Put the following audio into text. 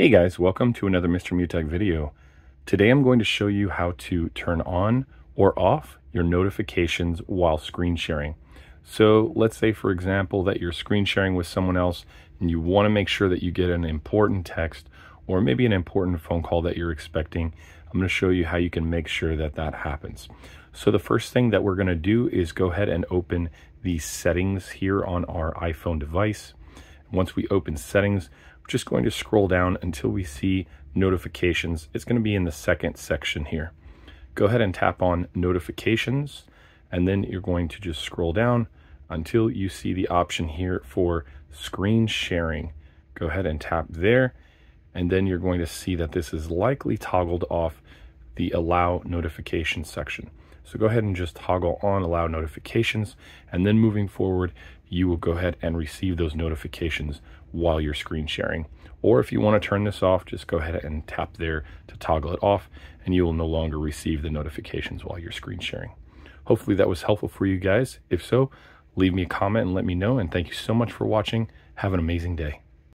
Hey guys, welcome to another Mr. Mew Tech video. Today I'm going to show you how to turn on or off your notifications while screen sharing. So let's say, for example, that you're screen sharing with someone else and you want to make sure that you get an important text or maybe an important phone call that you're expecting. I'm going to show you how you can make sure that that happens. So the first thing that we're going to do is go ahead and open the settings here on our iPhone device. Once we open settings, we're just going to scroll down until we see notifications. It's going to be in the second section here. Go ahead and tap on notifications, and then you're going to just scroll down until you see the option here for screen sharing. Go ahead and tap there, and then you're going to see that this is likely toggled off the allow notifications section. So go ahead and just toggle on allow notifications, and then moving forward, you will go ahead and receive those notifications while you're screen sharing. Or if you want to turn this off, just go ahead and tap there to toggle it off, and you will no longer receive the notifications while you're screen sharing. Hopefully that was helpful for you guys. If so, leave me a comment and let me know. And thank you so much for watching. Have an amazing day.